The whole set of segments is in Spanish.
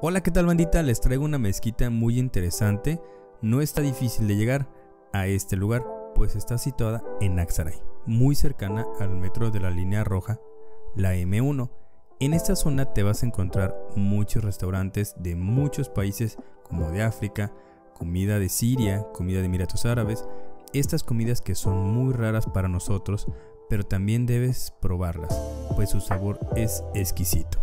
Hola, ¿qué tal bandita? Les traigo una mezquita muy interesante. No está difícil de llegar a este lugar, pues está situada en Aksaray, muy cercana al metro de la línea roja, la M1. En esta zona te vas a encontrar muchos restaurantes de muchos países, como de África, comida de Siria, comida de Emiratos Árabes. Estas comidas que son muy raras para nosotros, pero también debes probarlas, pues su sabor es exquisito.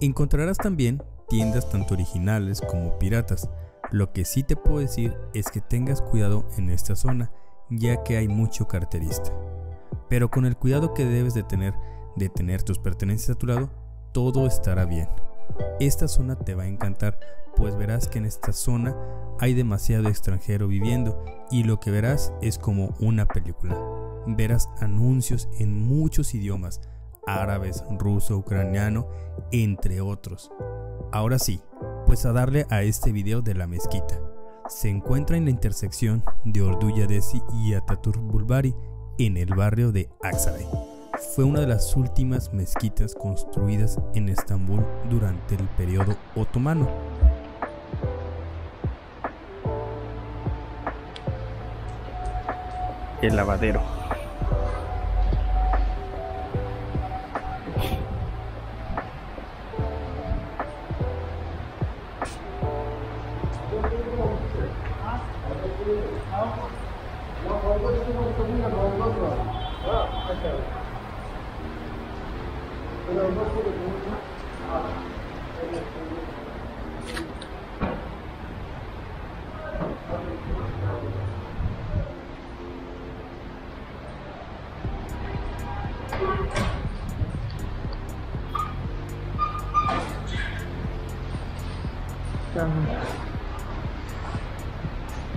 Encontrarás también tiendas tanto originales como piratas. Lo que sí te puedo decir es que tengas cuidado en esta zona, ya que hay mucho carterista. Pero con el cuidado que debes de tener tus pertenencias a tu lado, todo estará bien. Esta zona te va a encantar, pues verás que en esta zona hay demasiado extranjero viviendo y lo que verás es como una película. Verás anuncios en muchos idiomas, árabes, ruso, ucraniano, entre otros. Ahora sí, pues a darle a este video de la mezquita. Se encuentra en la intersección de Orduyadesi y Atatürk Bulvarı en el barrio de Aksaray. Fue una de las últimas mezquitas construidas en Estambul durante el periodo otomano. El lavadero.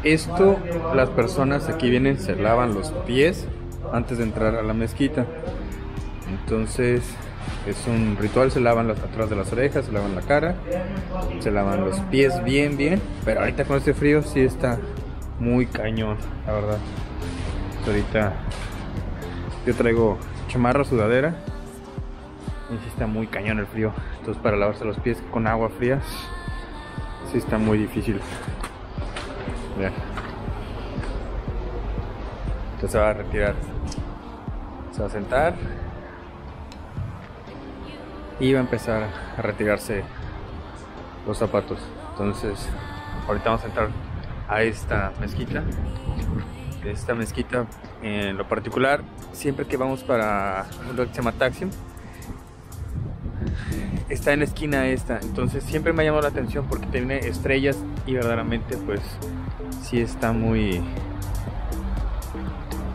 Esto, las personas aquí vienen, se lavan los pies antes de entrar a la mezquita. Entonces es un ritual, se lavan atrás de las orejas, se lavan la cara, se lavan los pies bien. Pero ahorita con este frío sí está muy cañón, la verdad. Ahorita yo traigo chamarra, sudadera, y sí está muy cañón el frío. Entonces para lavarse los pies con agua fría sí está muy difícil. Bien. Entonces se va a retirar, se va a sentar y va a empezar a retirarse los zapatos. Entonces ahorita vamos a entrar a esta mezquita. En lo particular, siempre que vamos para lo que se llama Taksim, está en la esquina esta. Entonces siempre me ha llamado la atención porque tiene estrellas y verdaderamente pues sí está muy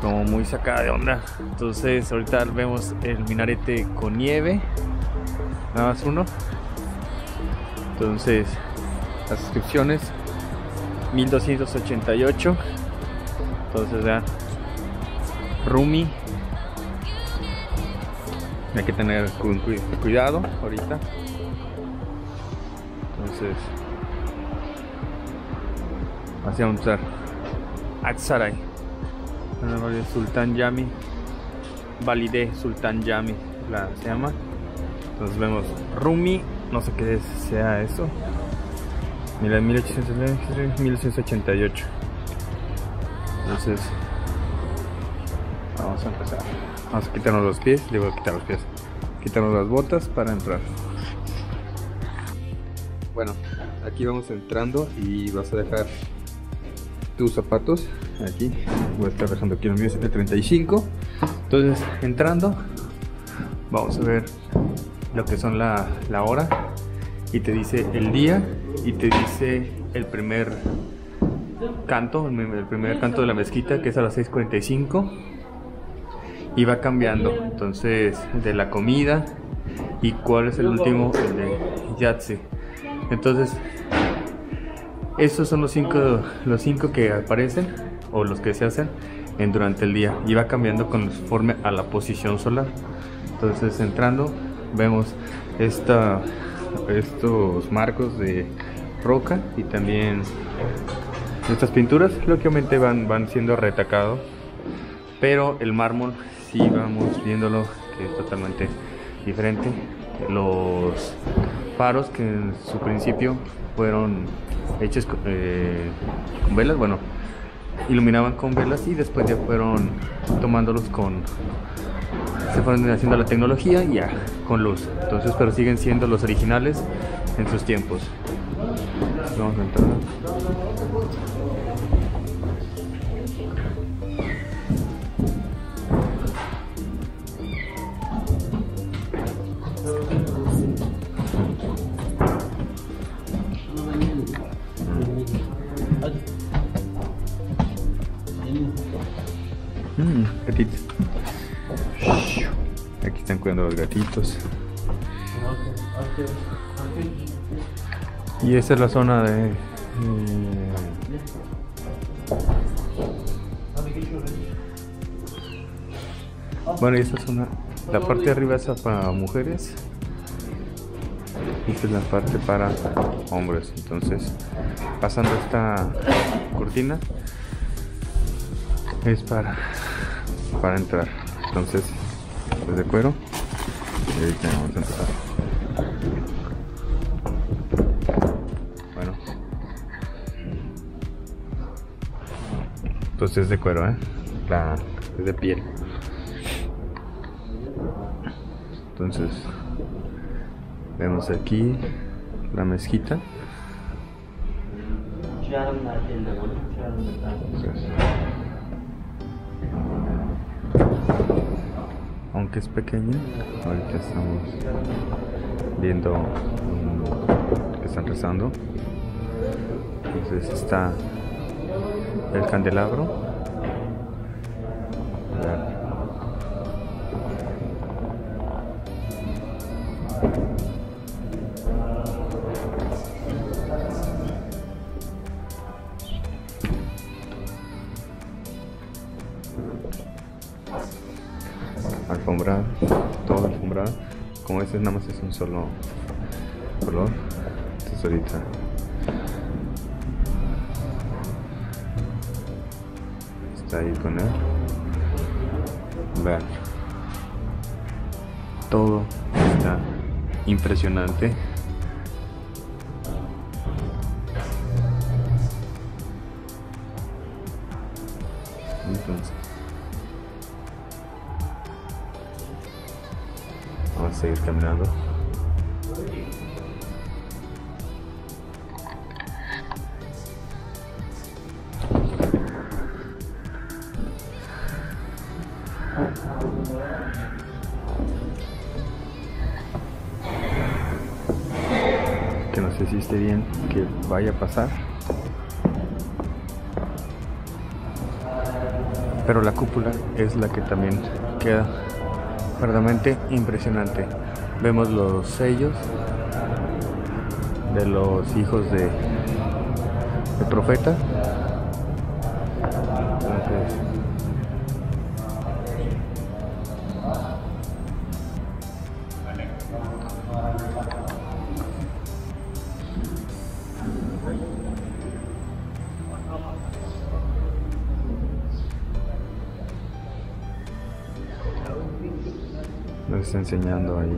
como muy sacada de onda. Entonces ahorita vemos el minarete con nieve, nada más uno. Entonces las inscripciones 1288. Entonces vean, Rumi. Hay que tener cuidado ahorita. Entonces así vamos a empezar. Aksaray Sultan Yami, Valide Sultan Yami se llama. Entonces vemos Rumi, no sé qué sea eso. 1888. Entonces vamos a empezar. Vamos a quitarnos los pies, quitarnos las botas para entrar. Bueno, aquí vamos entrando y vas a dejar tus zapatos aquí. Voy a estar dejando aquí los míos en el 35. Entonces entrando vamos a ver lo que son la hora, y te dice el día y te dice el primer canto, de la mezquita, que es a las 6:45, y va cambiando entonces de la comida y cuál es el último, el de Yatsi. Entonces estos son los cinco que aparecen o los que se hacen durante el día y va cambiando conforme a la posición solar. Entonces entrando vemos estos marcos de roca y también estas pinturas, lógicamente van siendo retacados, pero el mármol sí vamos viéndolo que es totalmente diferente. Los faros que en su principio fueron hechos con velas, bueno, iluminaban con velas y después ya fueron tomándolos se fueron haciendo la tecnología y ya con luz. Entonces, pero siguen siendo los originales en sus tiempos. Vamos a entrar. Gatitos. Aquí están cuidando los gatitos. Y esa es la zona de bueno, esta zona, la parte de arriba es para mujeres, esta es la parte para hombres. Entonces, pasando esta cortina es para entrar. Entonces, es de cuero y ahorita vamos a entrar. Entonces es de cuero, es de piel. Entonces vemos aquí la mezquita. Entonces, aunque es pequeña, ahorita estamos viendo que están rezando. Entonces está el candelabro, alfombrado, todo alfombrado, como este nada más es un solo color. Entonces ahorita ahí con él, vean, todo está impresionante. Entonces vamos a seguir caminando. Que no sé si esté bien que vaya a pasar, pero la cúpula es la que también queda verdaderamente impresionante. Vemos los sellos de los hijos de profeta. Nos está enseñando ahí.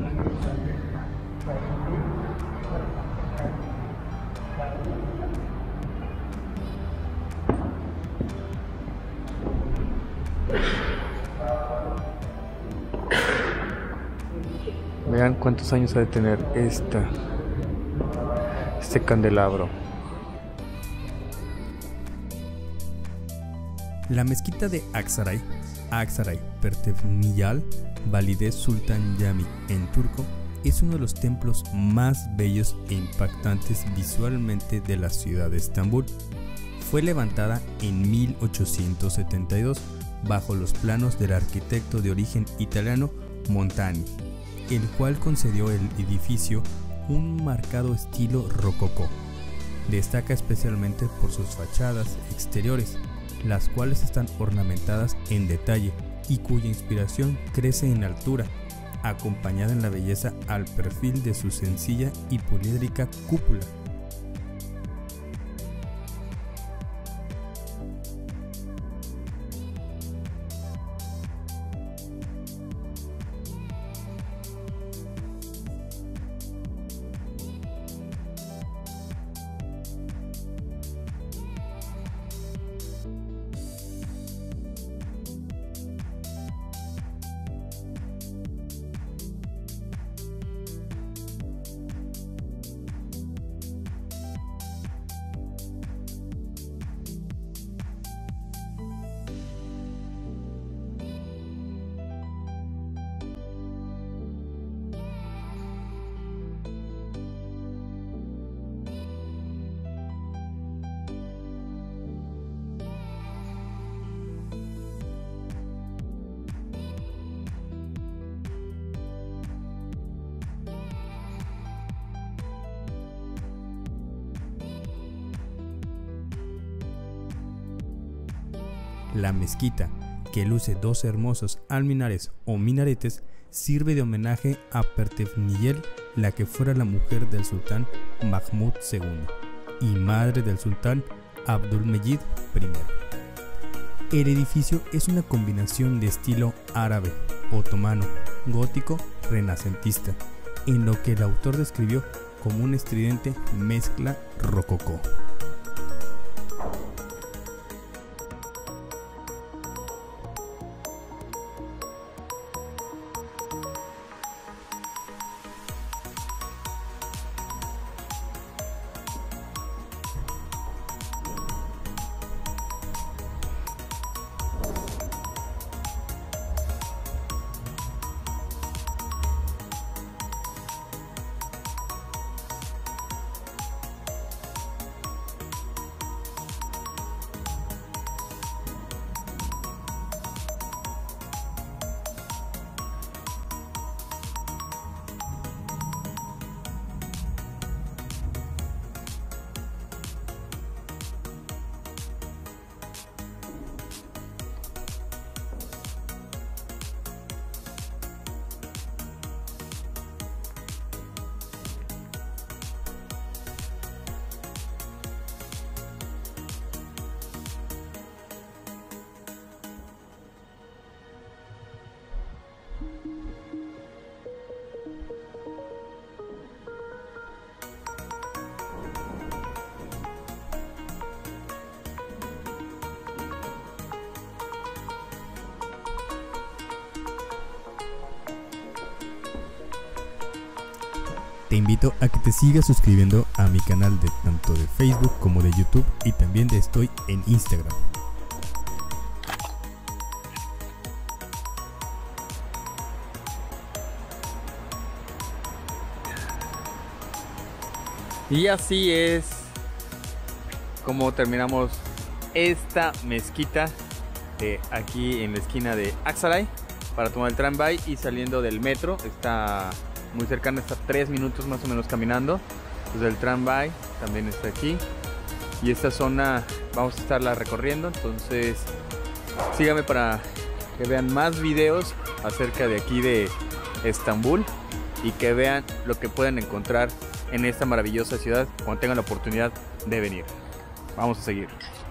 Vean cuántos años ha de tener este candelabro. La mezquita de Aksaray, Pertevniyal Valide Sultan Yami en turco, es uno de los templos más bellos e impactantes visualmente de la ciudad de Estambul. Fue levantada en 1872 bajo los planos del arquitecto de origen italiano Montani, el cual concedió al edificio un marcado estilo rococó. Destaca especialmente por sus fachadas exteriores, las cuales están ornamentadas en detalle y cuya inspiración crece en altura, acompañada en la belleza al perfil de su sencilla y poliédrica cúpula. La mezquita, que luce dos hermosos alminares o minaretes, sirve de homenaje a Pertevniyal, la que fuera la mujer del sultán Mahmud II y madre del sultán Abdul Mejid I. El edificio es una combinación de estilo árabe, otomano, gótico, renacentista, en lo que el autor describió como una estridente mezcla rococó. Te invito a que te sigas suscribiendo a mi canal de tanto de Facebook como de YouTube, y también estoy en Instagram. Y así es como terminamos esta mezquita aquí en la esquina de Aksaray, para tomar el tranvía y saliendo del metro. Está muy cercano, está 3 minutos más o menos caminando. Pues el tranvía también está aquí, y esta zona vamos a estarla recorriendo. Entonces síganme para que vean más videos acerca de aquí de Estambul, y que vean lo que pueden encontrar en esta maravillosa ciudad cuando tengan la oportunidad de venir. Vamos a seguir.